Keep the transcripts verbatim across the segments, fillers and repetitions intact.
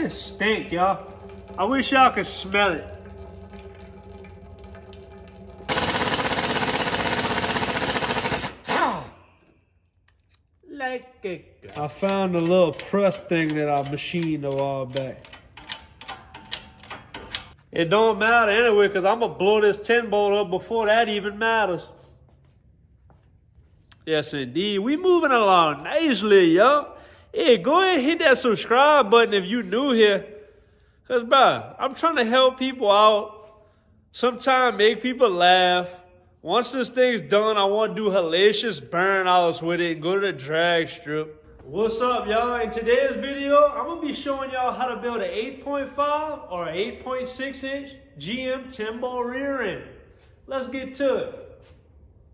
thing stink, y'all. I wish y'all could smell it. Like a I found a little crust thing that I machined a while back. It don't matter anyway, because I'm going to blow this tin bowl up before that even matters. Yes, indeed. We moving along nicely, y'all. Hey, go ahead and hit that subscribe button if you new here. Because, bro, I'm trying to help people out. Sometimes make people laugh. Once this thing's done, I want to do hellacious burnouts with it and go to the drag strip. What's up, y'all? In today's video, I'm going to be showing y'all how to build an eight point five or eight point six inch G M tin bowl rear end. Let's get to it.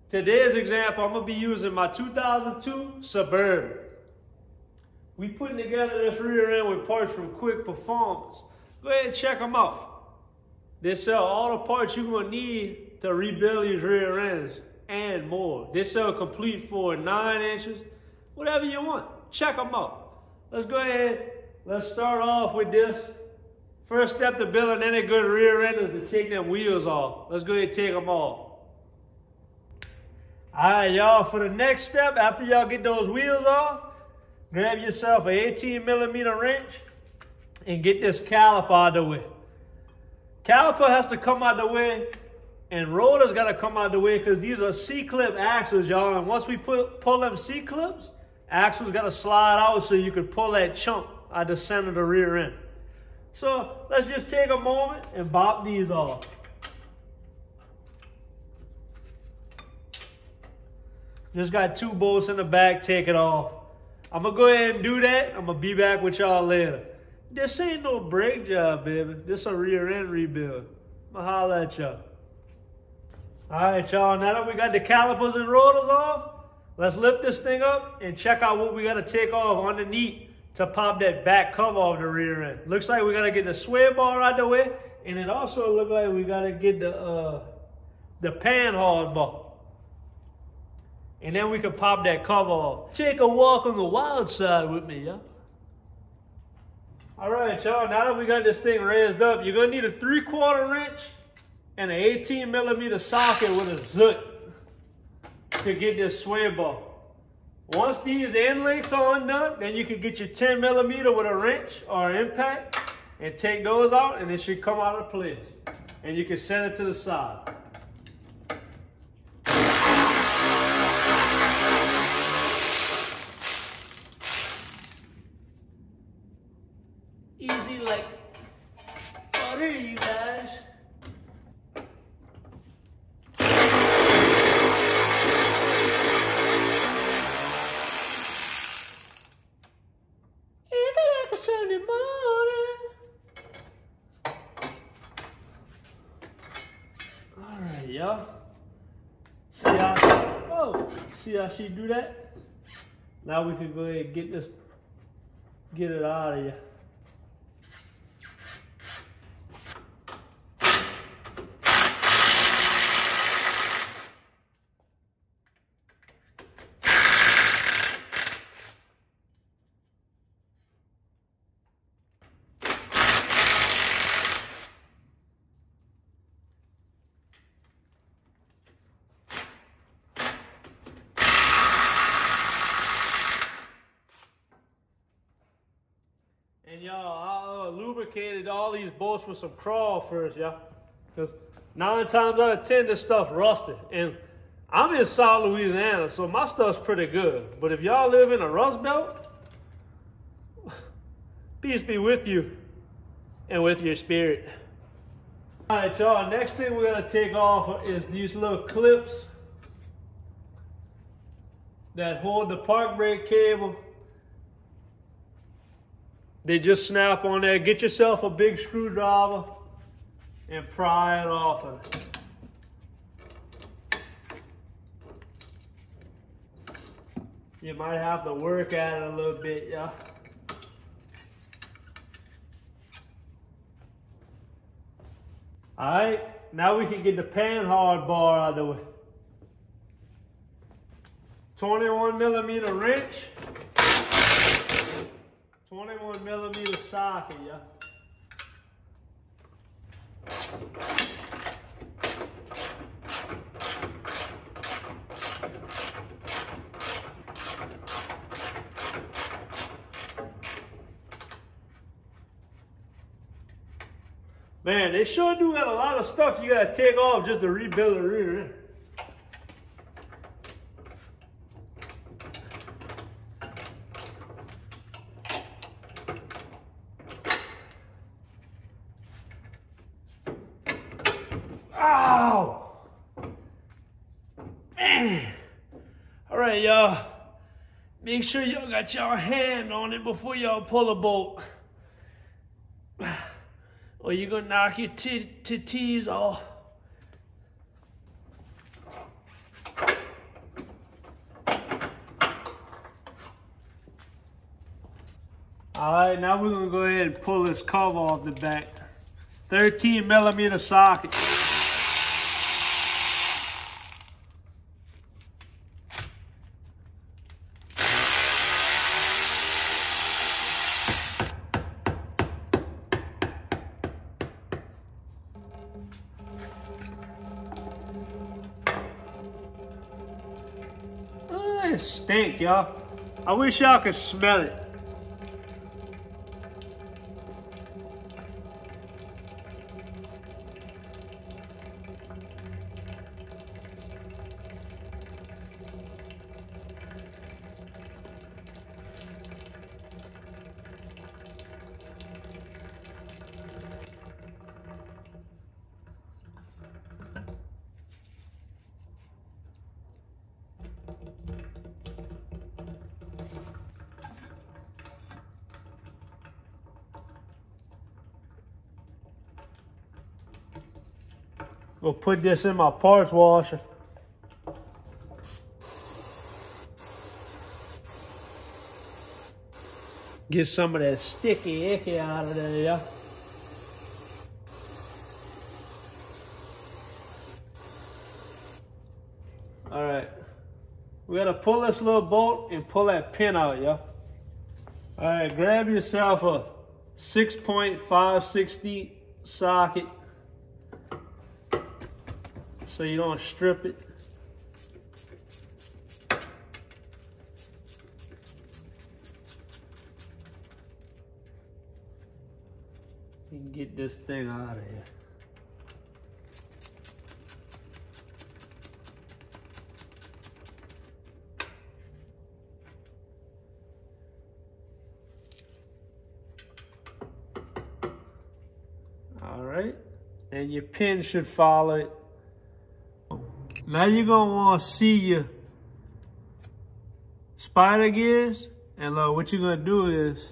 Today's example, I'm going to be using my two thousand two Suburban. We putting together this rear end with parts from Quick Performance. Go ahead and check them out. They sell all the parts you're going to need to rebuild these rear ends and more. They sell complete for nine inches, whatever you want. Check them out. Let's go ahead. Let's start off with this. First step to building any good rear end is to take them wheels off. Let's go ahead and take them off. All right, y'all, for the next step, after y'all get those wheels off, grab yourself an eighteen millimeter wrench and get this caliper out of the way. Caliper has to come out of the way, and rollers got to come out of the way because these are C-clip axles, y'all, and once we put, pull them C-clips, axles got to slide out so you can pull that chunk out of the center of the rear end. So let's just take a moment and bop these off. Just got two bolts in the back, take it off. I'm going to go ahead and do that. I'm going to be back with y'all later. This ain't no brake job, baby. This a rear end rebuild. I'm going to holler at y'all. All right, y'all. Now that we got the calipers and rotors off, let's lift this thing up and check out what we got to take off underneath to pop that back cover off the rear end. Looks like we got to get the sway bar out the way, and it also looks like we got to get the, uh, the panhard bar. And then we can pop that cover off. Take a walk on the wild side with me, y'all. All right, y'all, now that we got this thing raised up, you're gonna need a three quarter wrench and an eighteen millimeter socket with a zut to get this sway bar. Once these end links are undone, then you can get your ten millimeter with a wrench or impact and take those out, and it should come out of place. And you can set it to the side. See how she do that? Now we can go ahead and get this, get it out of you. Y'all, I uh, lubricated all these bolts with some crawl first, y'all, because nine times out of ten, this stuff rusted. And I'm in South Louisiana, so my stuff's pretty good. But if y'all live in a rust belt, peace be with you and with your spirit. All right, y'all, next thing we're going to take off is these little clips that hold the park brake cable. They just snap on there. Get yourself a big screwdriver and pry it off of it. You might have to work at it a little bit, yeah. All right, now we can get the panhard bar out of the way. twenty-one millimeter wrench. twenty-one millimeter socket, yeah. Man, they sure do got a lot of stuff you gotta take off just to rebuild the rear end. Ow! Man! All right, y'all. Make sure y'all got y'all hand on it before y'all pull a bolt. Or you're gonna knock your titties off. All right, now we're gonna go ahead and pull this cover off the back. thirteen millimeter socket. It stink, y'all. I wish y'all could smell it. We'll put this in my parts washer. Get some of that sticky icky out of there, yeah. All right, we gotta pull this little bolt and pull that pin out, yeah. All right, grab yourself a six point five sixty socket. So you don't strip it. You can get this thing out of here. All right, and your pin should follow it. Now you're gonna wanna see your spider gears, and look, what you're gonna do is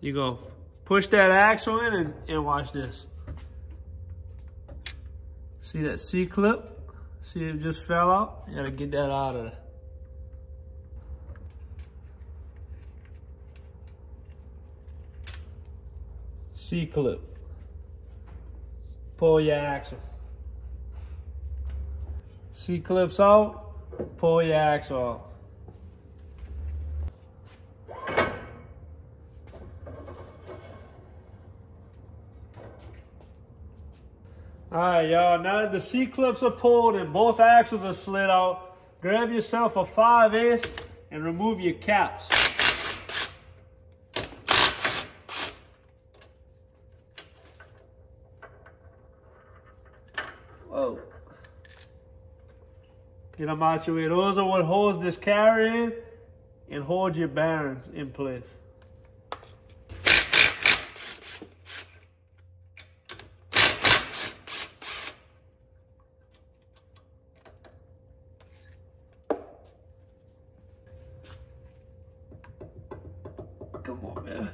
you're gonna push that axle in and, and watch this. See that C clip? See it just fell out? You gotta get that out of there. C clip. Pull your axle. C-clips out, pull your axle out. All right, y'all, now that the C-clips are pulled and both axles are slid out, grab yourself a five S and remove your caps. Whoa. Get them out your way. Those are what holds this carrier in and hold your bearings in place. Come on, man.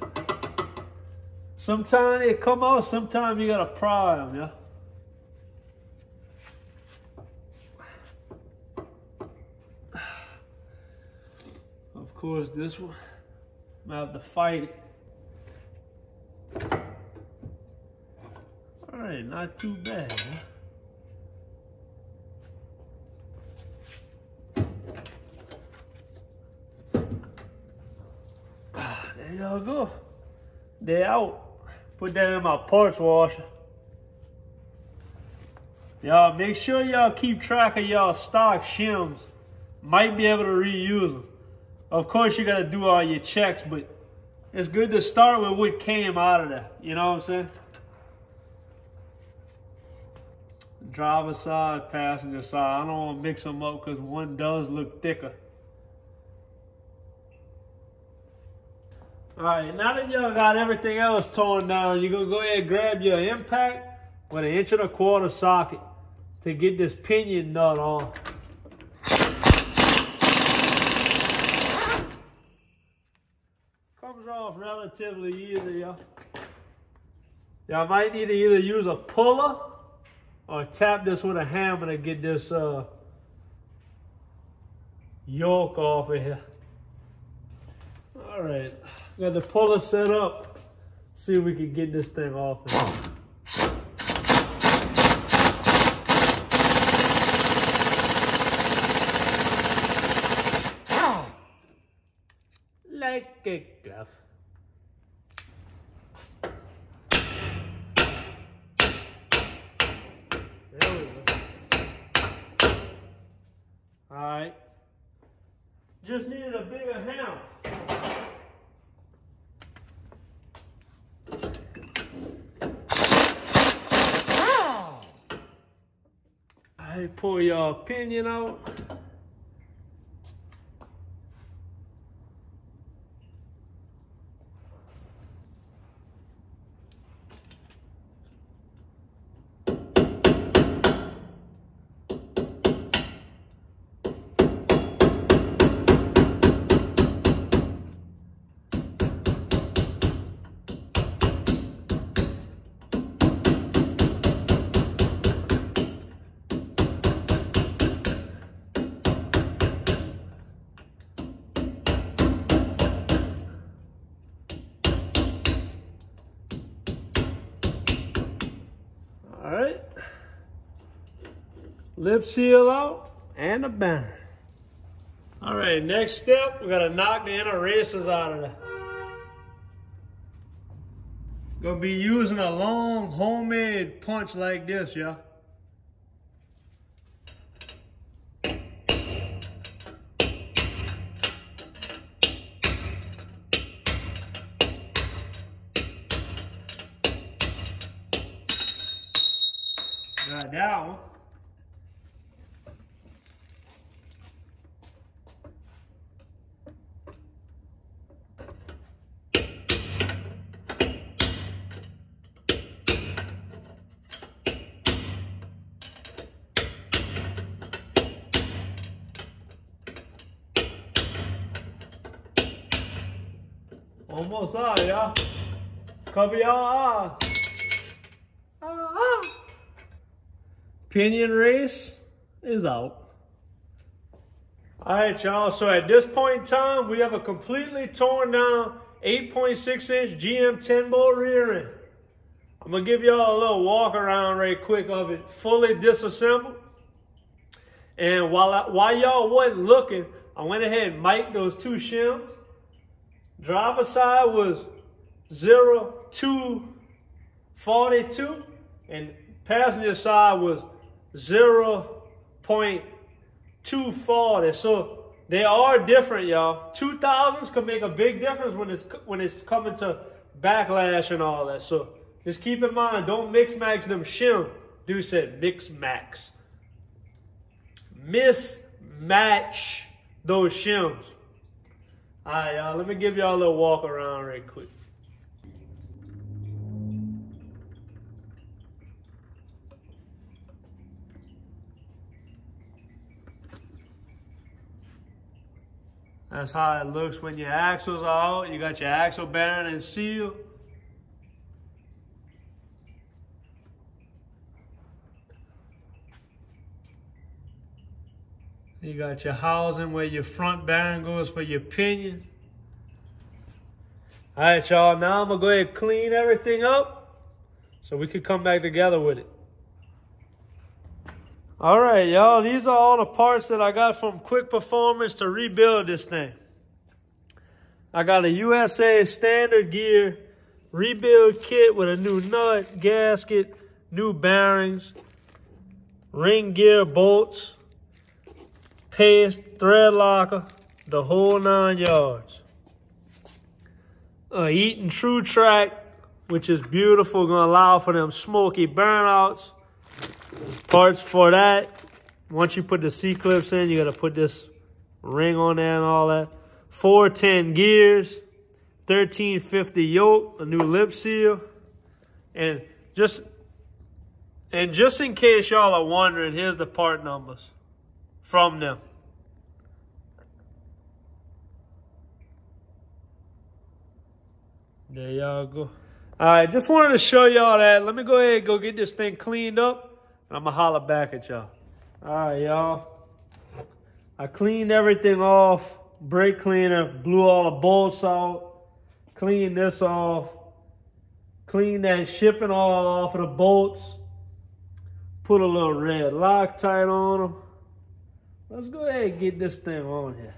Sometimes they come out, sometimes you gotta pry them, yeah? Of course, this one, I'm gonna have to fight it. All right, not too bad, huh? Ah, while ago. They out. Put that in my parts washer. Y'all make sure y'all keep track of y'all stock shims. Might be able to reuse them. Of course you gotta do all your checks, but it's good to start with what came out of there. You know what I'm saying? Driver side, passenger side. I don't wanna mix them up because one does look thicker. All right, now that y'all got everything else torn down, you're gonna go ahead and grab your impact with an inch and a quarter socket to get this pinion nut on. Comes off relatively easy, y'all. Y'all might need to either use a puller or tap this with a hammer to get this uh, yoke off of here. All right. Got the puller set up. See if we can get this thing off. Like a glove. There we go. All right. Just needed a bigger hammer. Pull your pinion out. Lip seal out and a banner. All right, next step, we gotta knock the inner races out of there. Gonna be using a long homemade punch like this, y'all. Got that one. Almost out, y'all. Cover y'all eyes. Ah. Pinion race is out. All right, y'all. So at this point in time, we have a completely torn down eight point six inch G M ten bolt rear end. I'm going to give y'all a little walk around right quick of it, fully disassembled. And while I, while y'all wasn't looking, I went ahead and mic'd those two shims. Driver side was zero point two four two and passenger side was zero point two four zero. So they are different, y'all. two thousands can make a big difference when it's when it's coming to backlash and all that. So just keep in mind, don't mix max them shims. Dude said mix max. Mismatch those shims. All right, y'all, let me give y'all a little walk around right quick. That's how it looks when your axles are out. You got your axle bearing and seal. You got your housing where your front bearing goes for your pinion. All right, y'all, now I'm gonna go ahead and clean everything up so we could come back together with it. All right, y'all, these are all the parts that I got from Quick Performance to rebuild this thing. I got a U S A Standard Gear rebuild kit with a new nut, gasket, new bearings, ring gear bolts, paste, thread locker, the whole nine yards. A Eaton Truetrac, which is beautiful, gonna allow for them smoky burnouts. Parts for that, once you put the C-clips in, you gotta put this ring on there and all that. four ten gears, thirteen fifty yoke, a new lip seal. And just, and just in case y'all are wondering, here's the part numbers from them. There y'all go. All right, just wanted to show y'all that. Let me go ahead and go get this thing cleaned up, and I'm gonna holler back at y'all. All right, y'all. I cleaned everything off. Brake cleaner, blew all the bolts out, cleaned this off, cleaned that shipping oil off of the bolts, put a little red Loctite on them. Let's go ahead and get this thing on here.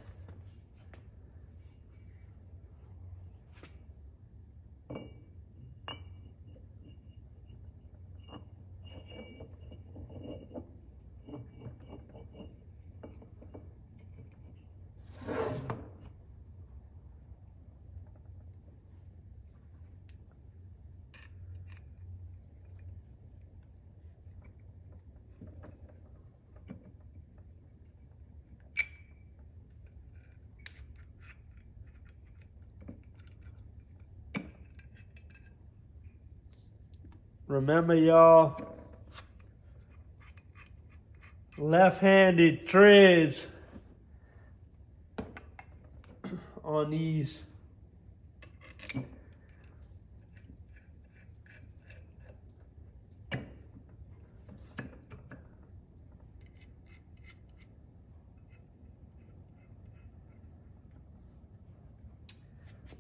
Remember, y'all, left-handed threads on these.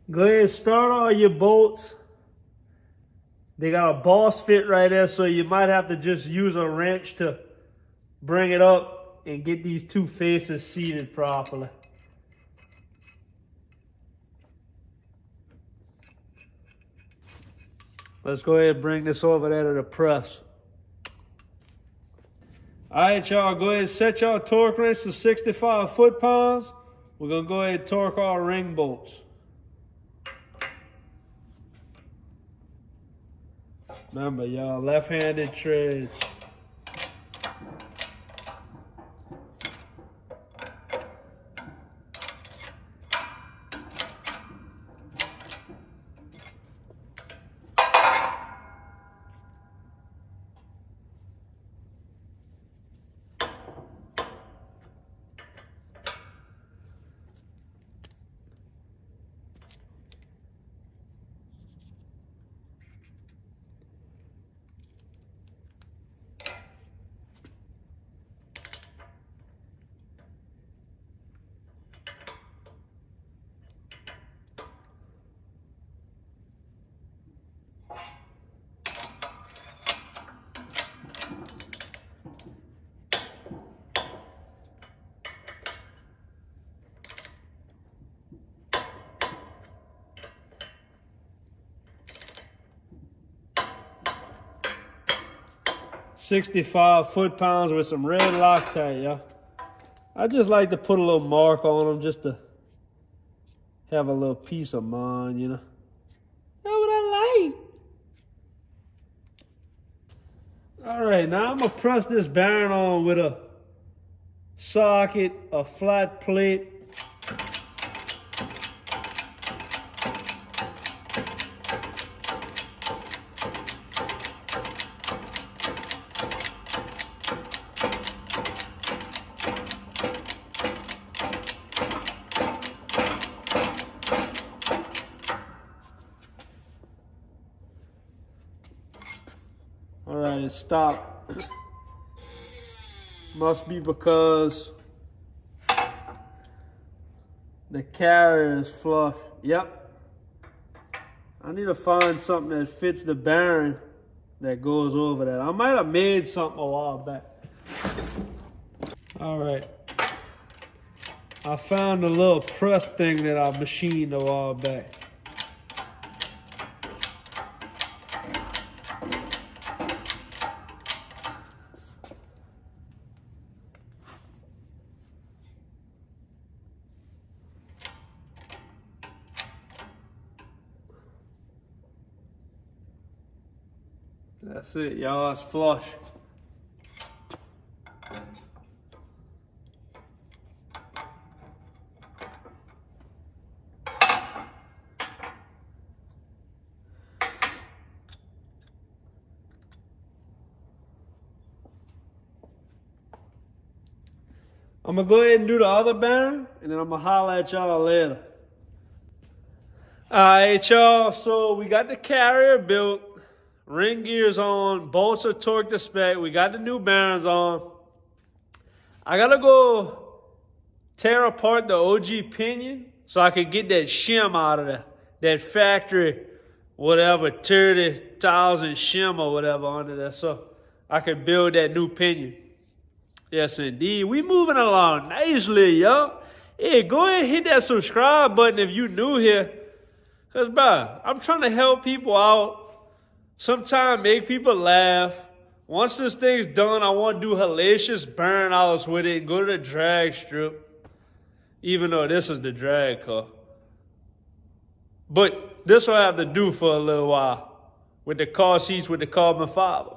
Go ahead and start all your bolts. They got a boss fit right there, so you might have to just use a wrench to bring it up and get these two faces seated properly. Let's go ahead and bring this over there to the press. All right, y'all, go ahead and set y'all torque wrench to sixty-five foot-pounds. We're gonna go ahead and torque our ring bolts. Remember, y'all, left-handed treads. sixty-five foot-pounds with some red Loctite, y'all. I just like to put a little mark on them just to have a little peace of mind, you know. That's what I like. All right, now I'm going to press this bearing on with a socket, a flat plate. Stop. Must be because the carrier is flush. Yep. I need to find something that fits the bearing that goes over that. I might have made something a while back. All right. I found a little press thing that I machined a while back. That's it, y'all, it's flush. I'm gonna go ahead and do the other banner, and then I'm gonna holler at y'all later. All right, y'all, so we got the carrier built. Ring gears on, bolts are torqued to spec. We got the new bearings on. I gotta go tear apart the O G pinion so I could get that shim out of there, that factory, whatever, thirty thousand shim or whatever under there, so I could build that new pinion. Yes, indeed. We moving along nicely, y'all. Hey, go ahead and hit that subscribe button if you new here. Because, bro, I'm trying to help people out. Sometimes make people laugh. Once this thing's done, I want to do hellacious burnouts with it and go to the drag strip, even though this is the drag car. But this will have to do for a little while with the car seats with the carbon fiber.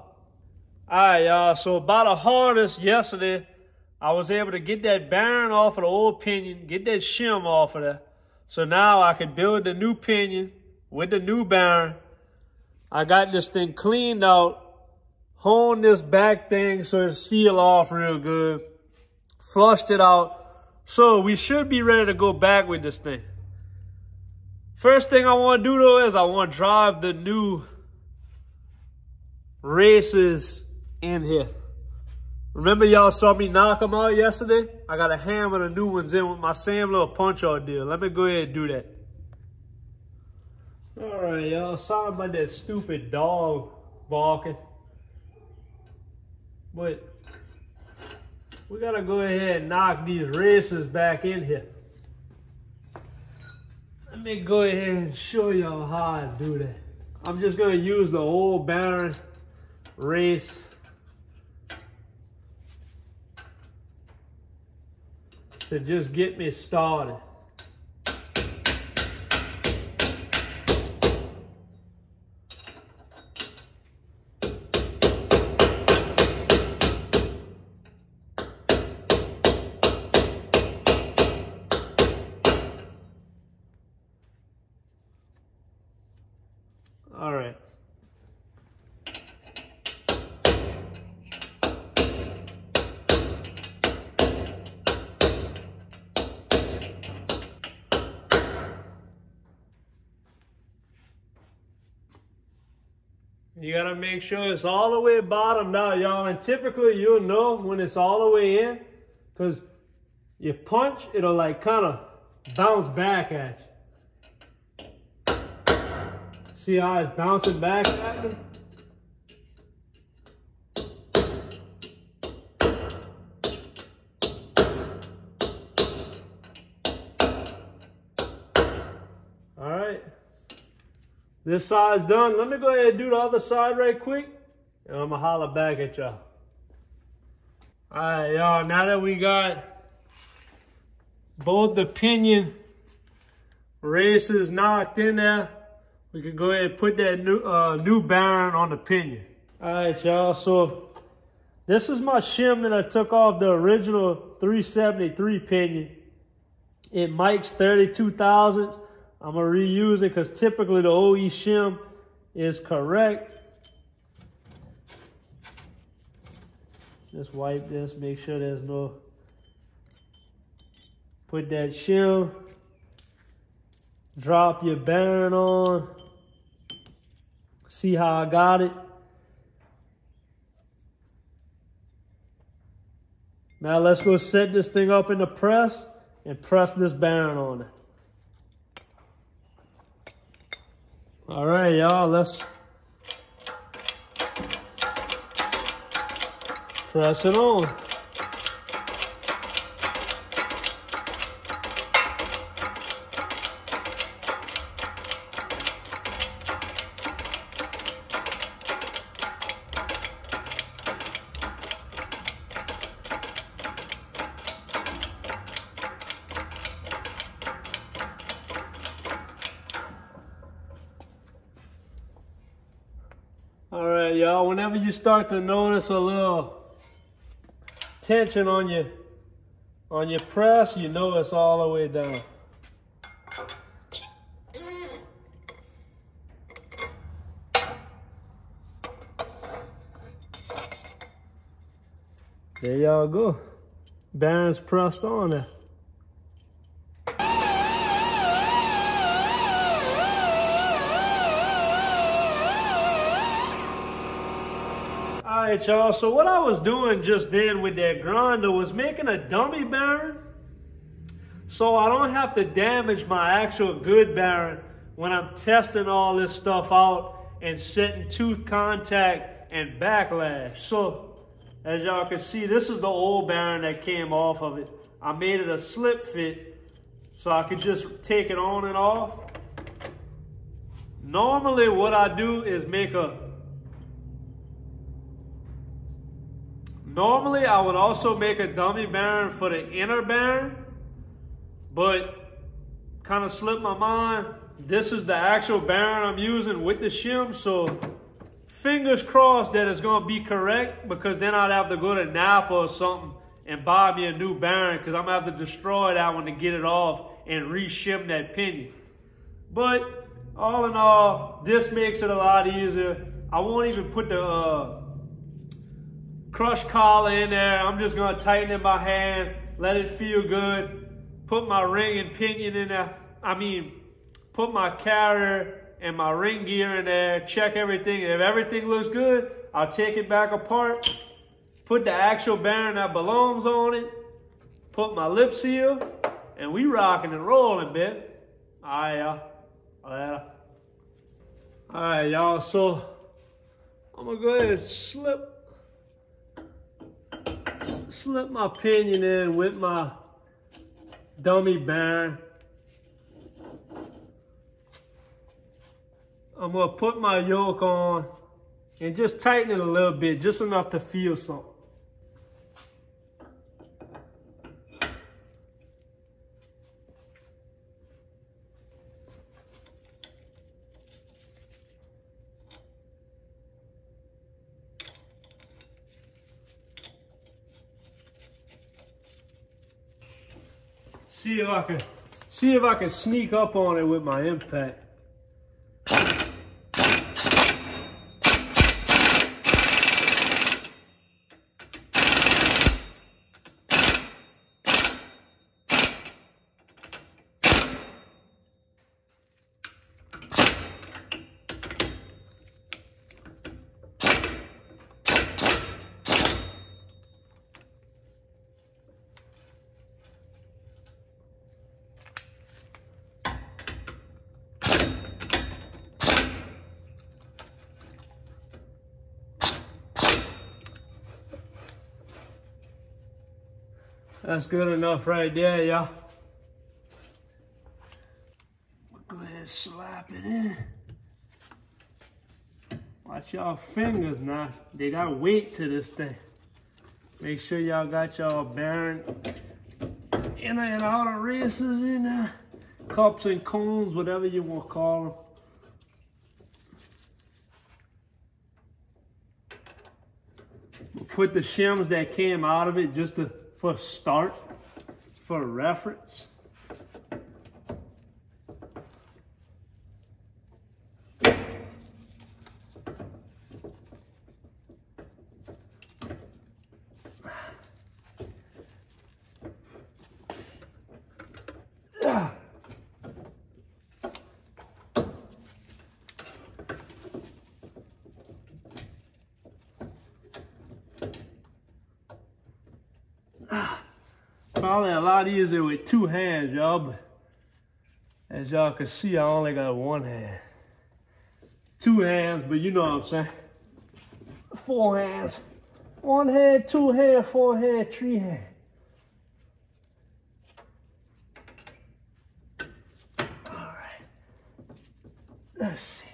All right, y'all, so about the hardest yesterday, I was able to get that bearing off of the old pinion, get that shim off of there. So now I can build the new pinion with the new bearing. I got this thing cleaned out, honed this back thing so it's sealed off real good, flushed it out. So we should be ready to go back with this thing. First thing I want to do, though, is I want to drive the new races in here. Remember y'all saw me knock them out yesterday? I got to hammer the new ones in with my same little punch-out deal. Let me go ahead and do that. All right, y'all, sorry about that stupid dog barking. But we gotta go ahead and knock these races back in here. Let me go ahead and show y'all how I do that. I'm just gonna use the old bearing race. To just get me started. All right. You gotta make sure it's all the way bottomed out, y'all. And typically you'll know when it's all the way in, because you punch, it'll like kind of bounce back at you. See how it's bouncing back at me? All right. This side's done. Let me go ahead and do the other side right quick, and I'm gonna holler back at y'all. All right, y'all, now that we got both the pinion races knocked in there, we can go ahead and put that new uh, new bearing on the pinion. All right, y'all. So this is my shim that I took off the original three seventy-three pinion. It mics thirty-two thousandths. I'm going to reuse it because typically the O E shim is correct. Just wipe this, make sure there's no... Put that shim. Drop your bearing on. See how I got it? Now let's go set this thing up in the press and press this bearing on it. All right, y'all, let's press it on. All right, y'all, whenever you start to notice a little tension on your, on your press, you know it's all the way down. There y'all go. Bearings pressed on there. Alright y'all, so what I was doing just then with that grinder was making a dummy bearing, so I don't have to damage my actual good bearing when I'm testing all this stuff out and setting tooth contact and backlash. So as y'all can see, this is the old bearing that came off of it. I made it a slip fit so I could just take it on and off. Normally what I do is make a... Normally I would also make a dummy bearing for the inner bearing, but kind of slipped my mind. This is the actual bearing I'm using with the shim, so fingers crossed that it's going to be correct, because then I'd have to go to Napa or something and buy me a new bearing, because I'm going to have to destroy that one to get it off and reshim that pinion. But all in all, this makes it a lot easier. I won't even put the uh, crush collar in there. I'm just going to tighten it by hand, let it feel good, put my ring and pinion in there. I mean, put my carrier and my ring gear in there, check everything. If everything looks good, I'll take it back apart, put the actual bearing that belongs on it, put my lip seal, and we rocking and rolling, man. All right, y'all. All right, all right, y'all. So I'm gonna go ahead and slip, slip my pinion in with my dummy bearing. I'm gonna put my yoke on and just tighten it a little bit, just enough to feel something. See if I can, see if I can sneak up on it with my impact. That's good enough right there, y'all. Go ahead and slap it in. Watch y'all fingers now. They got weight to this thing. Make sure y'all got y'all bearing inner and outer races in there. Cups and cones, whatever you want to call them. We'll put the shims that came out of it just to... for start, for reference. Probably a lot easier with two hands, y'all, but as y'all can see, I only got one hand. Two hands, but you know what I'm saying. Four hands. One hand, two hand, four hand, three hand. All right. Let's see.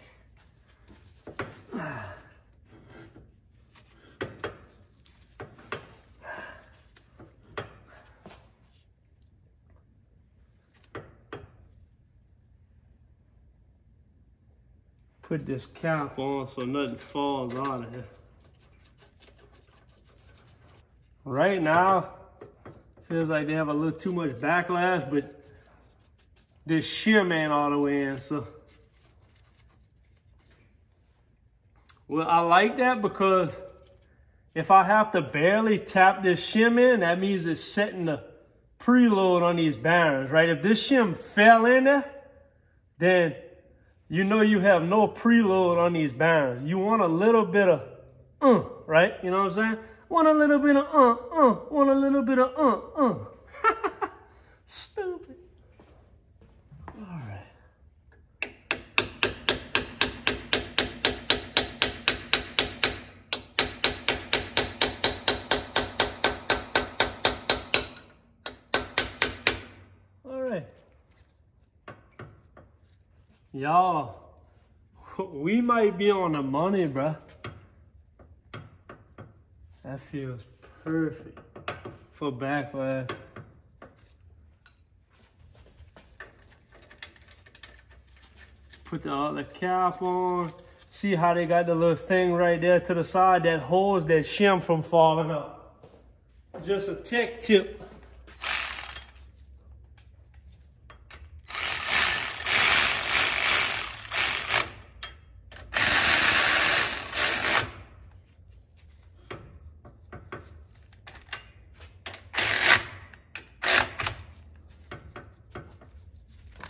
put this cap on so nothing falls out of here. Right now, feels like they have a little too much backlash, but this shear man all the way in, so. Well, I like that because if I have to barely tap this shim in, that means it's setting the preload on these bearings, right? If this shim fell in there, then you know you have no preload on these bearings. You want a little bit of uh, right? You know what I'm saying? Want a little bit of uh, uh, want a little bit of uh, uh. Stupid. All right. Y'all, we might be on the money, bruh. That feels perfect for backlash. Put the other cap on. See how they got the little thing right there to the side that holds that shim from falling up. Just a tech tip.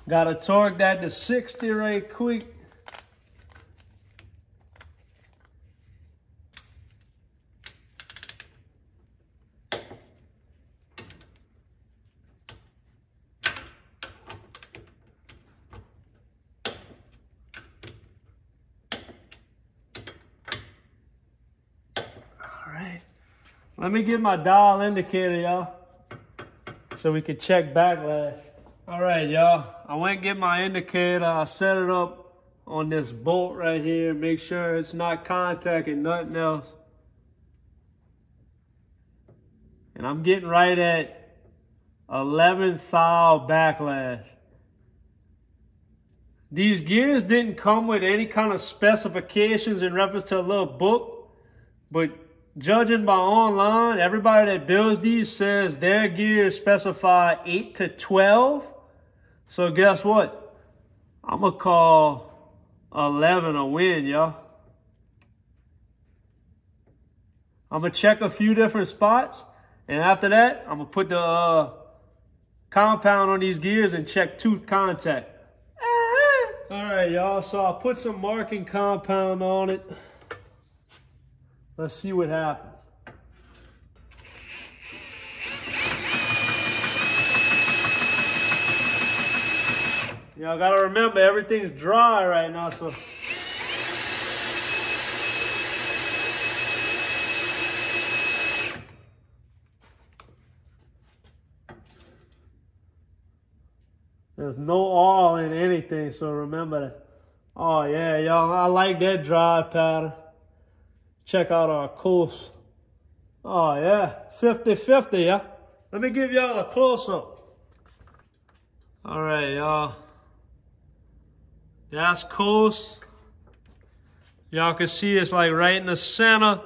Gotta torque that to sixty right quick. All right. Let me get my dial indicator, y'all, so we can check backlash. All right, y'all, I went get my indicator. I set it up on this bolt right here. Make sure it's not contacting nothing else. And I'm getting right at eleven thou backlash. These gears didn't come with any kind of specifications in reference to a little book, but judging by online, everybody that builds these says their gears specify eight to twelve. So guess what? I'm going to call eleven a win, y'all. I'm going to check a few different spots. And after that, I'm going to put the uh, compound on these gears and check tooth contact. All right, y'all. So I put some marking compound on it. Let's see what happens. Y'all gotta remember, everything's dry right now, so. There's no oil in anything, so remember that. Oh yeah, y'all, I like that drive pattern. Check out our course. Oh yeah, fifty fifty, yeah. Let me give y'all a close-up. All right, y'all. That's course. Y'all can see it's like right in the center,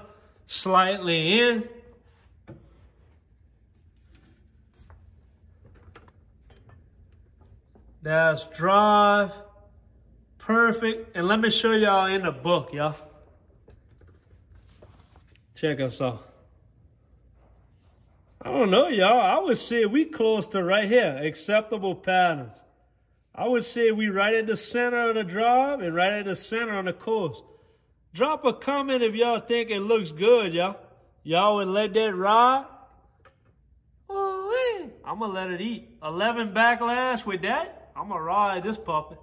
slightly in. That's drive. Perfect. And let me show y'all in the book, y'all. Check us out. I don't know, y'all. I would say we close to right here. Acceptable patterns. I would say we right at the center of the drive and right at the center on the course. Drop a comment if y'all think it looks good, y'all. Y'all would let that ride. Ooh-wee. I'm going to let it eat. eleven backlash with that. I'm going to ride this puppy.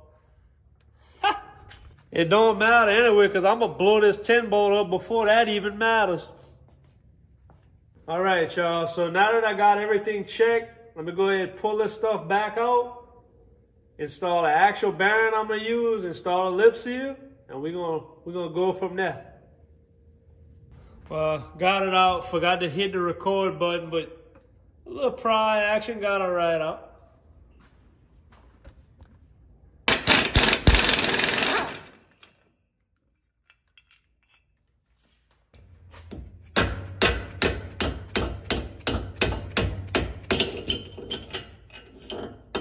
It don't matter anyway, because I'm going to blow this ten bolt up before that even matters. All right, y'all. So now that I got everything checked, let me go ahead and pull this stuff back out. Install the actual bearing I'm going to use. Install a lip seal. And we're going we're gonna go from there. Well, got it out. Forgot to hit the record button, but a little pry action got it right out.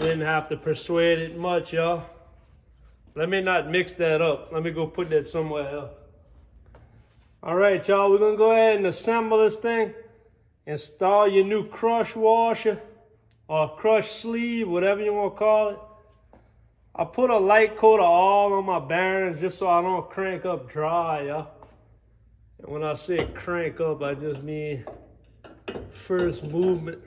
Didn't have to persuade it much, y'all. Let me not mix that up. Let me go put that somewhere else. All right, y'all, we're gonna go ahead and assemble this thing. Install your new crush washer or crush sleeve, whatever you want to call it. I put a light coat of oil on my bearings just so I don't crank up dry, y'all. And when I say crank up, I just mean first movement.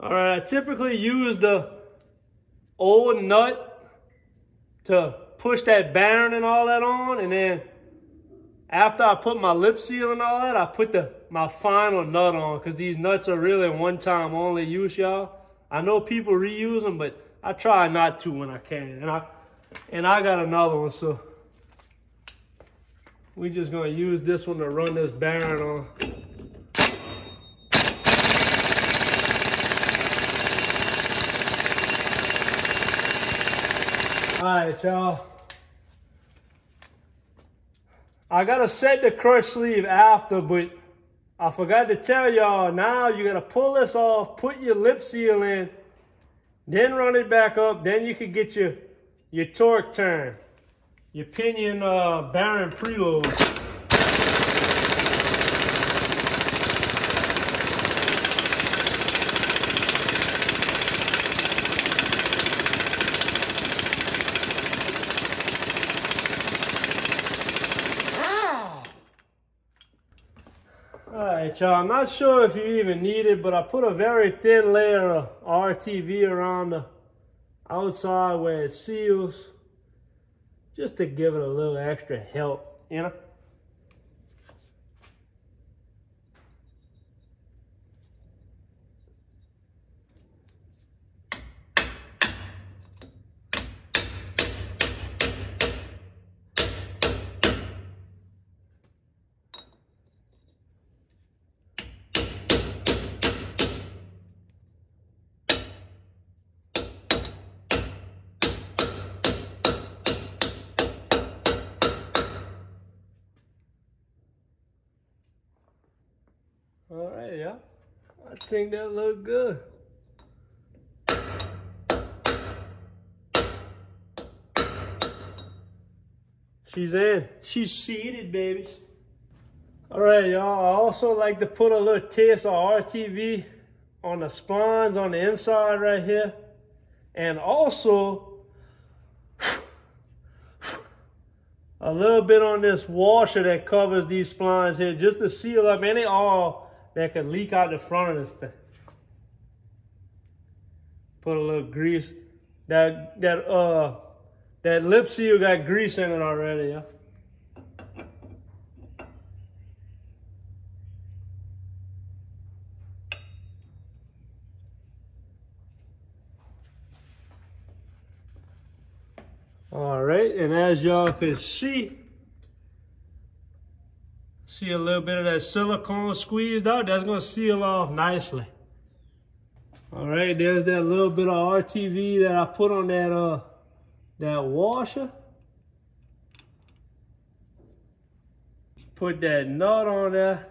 All right, I typically use the old nut to push that bearing and all that on, and then after I put my lip seal and all that, I put the my final nut on, because these nuts are really one-time only use, y'all. I know people reuse them, but I try not to when I can, and I, and I got another one, so we're just going to use this one to run this bearing on. All right, y'all. I gotta set the crush sleeve after, but I forgot to tell y'all, now you gotta pull this off, put your lip seal in, then run it back up, then you can get your, your torque turn, your pinion uh, bearing preload. Y'all, I'm not sure if you even need it, but I put a very thin layer of R T V around the outside where it seals, just to give it a little extra help, you know. All right, yeah, I think that looked good. She's in. She's seated, babies. All right, y'all. I also like to put a little taste of R T V on the splines on the inside right here. And also a little bit on this washer that covers these splines here, just to seal up any oil that could leak out the front of this thing. Put a little grease. That that uh that lip seal got grease in it already, yeah. All right, and as y'all can see, see a little bit of that silicone squeezed out. That's gonna seal off nicely. All right, there's that little bit of R T V that I put on that uh that washer. Put that nut on there.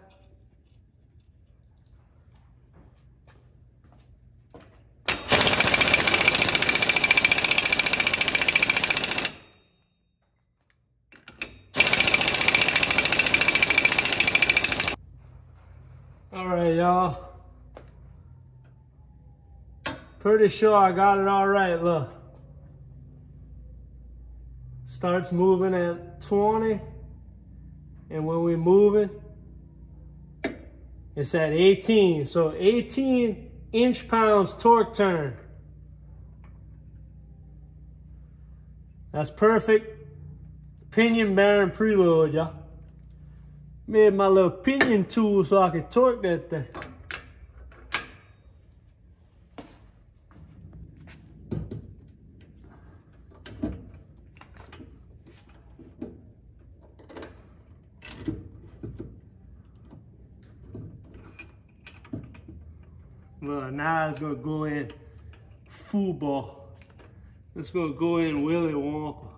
Y'all, pretty sure I got it all right. Look, starts moving at twenty, and when we move it, it's at eighteen. So eighteen inch pounds torque turn. That's perfect pinion bearing preload, y'all. Made my little pinion tool so I can torque that thing. But now it's gonna go in full ball. It's gonna go in Willy Wonka.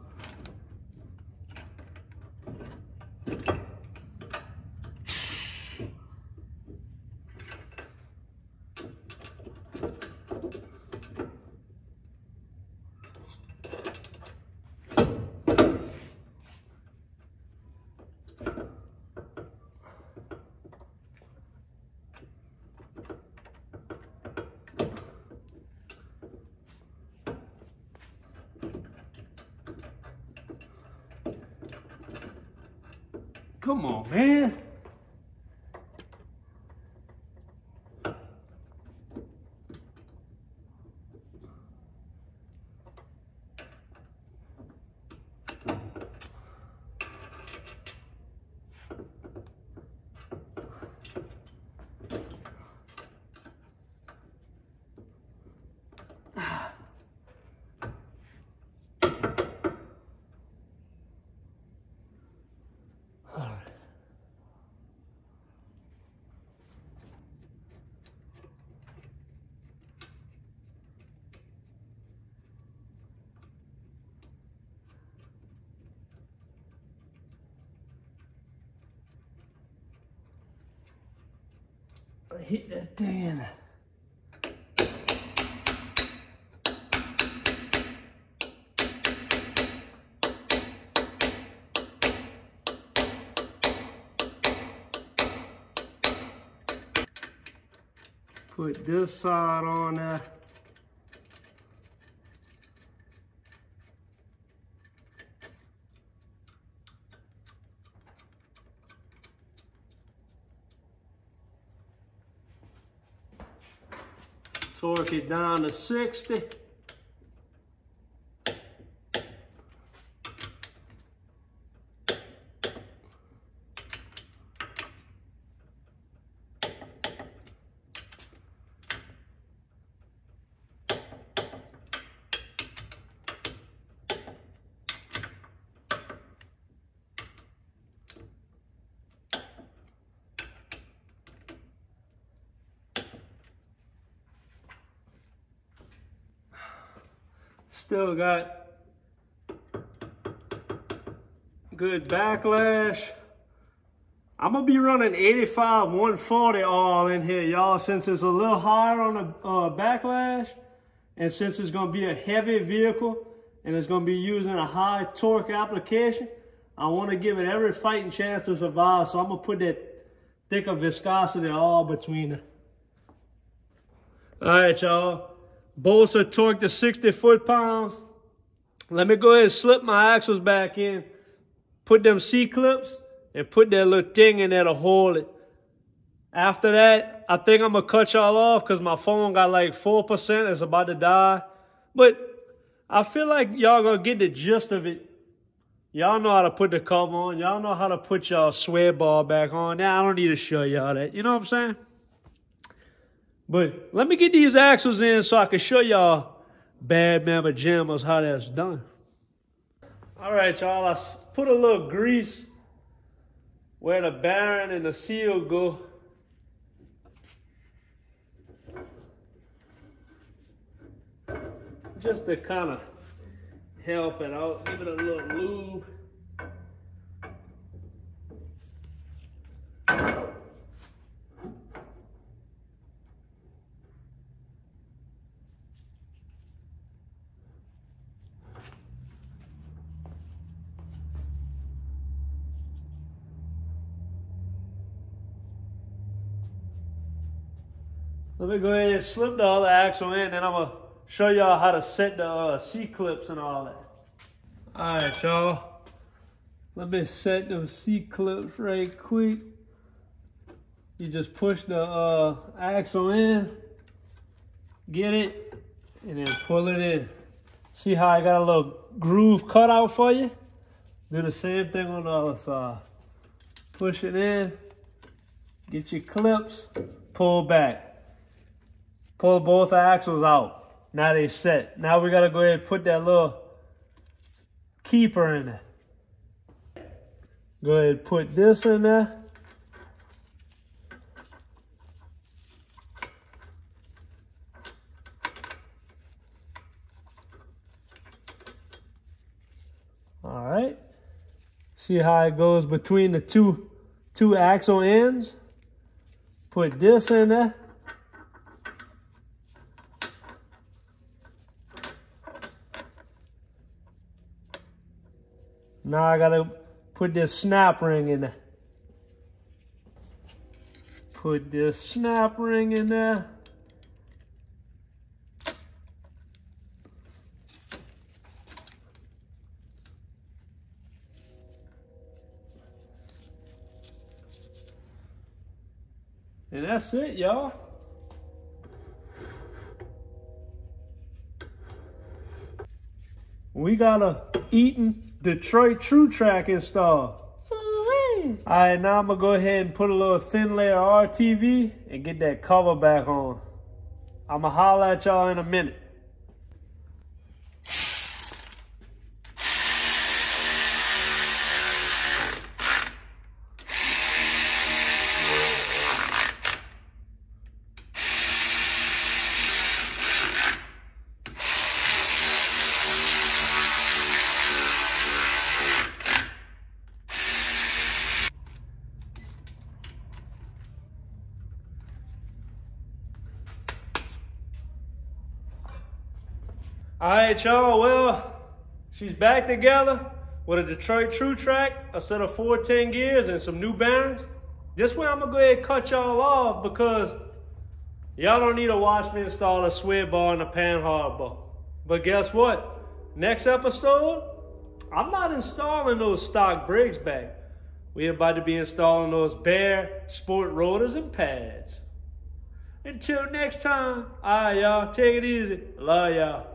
Come on, man. Hit that thing in. Put this side on there. Torque it down to sixty. Still got good backlash. I'm gonna be running eighty-five, one forty all in here, y'all, since it's a little higher on the uh, backlash, and since it's gonna be a heavy vehicle and it's gonna be using a high torque application. I want to give it every fighting chance to survive, so I'm gonna put that thicker viscosity all between them. All right, y'all. Bolts are torqued to sixty foot-pounds. Let me go ahead and slip my axles back in, put them C-clips, and put that little thing in there to hold it. After that, I think I'm going to cut y'all off because my phone got like four percent. It's about to die. But I feel like y'all going to get the gist of it. Y'all know how to put the cover on. Y'all know how to put y'all swear ball back on. Now, I don't need to show y'all that. You know what I'm saying? But let me get these axles in so I can show y'all Bad Mama Jammers how that's done. All right, y'all, I put a little grease where the bearing and the seal go. Just to kind of help it out, give it a little lube. Let me go ahead and slip the other axle in, and I'm going to show y'all how to set the uh, C-clips and all that. All right, y'all. Let me set those C-clips right quick. You just push the uh, axle in, get it, and then pull it in. See how I got a little groove cut out for you? Do the same thing on the other side. Push it in, get your clips, pull back. Pull both axles out. Now they set. Now we gotta go ahead and put that little keeper in there. Go ahead and put this in there. See how it goes between the two, two axle ends. Put this in there. Now I gotta put this snap ring in there. Put this snap ring in there. And that's it, y'all. We got a Eaton Detroit Truetrac installed. All right, now I'm gonna go ahead and put a little thin layer R T V and get that cover back on. I'ma holler at y'all in a minute. All right, y'all, well, she's back together with a Detroit Truetrac, a set of four ten gears and some new bearings. This way I'm gonna go ahead and cut y'all off because y'all don't need to watch me install a sway bar and a panhard bar. But guess what? Next episode, I'm not installing those stock brakes back. We're about to be installing those bare sport rotors and pads. Until next time, all right, y'all, take it easy. Love y'all.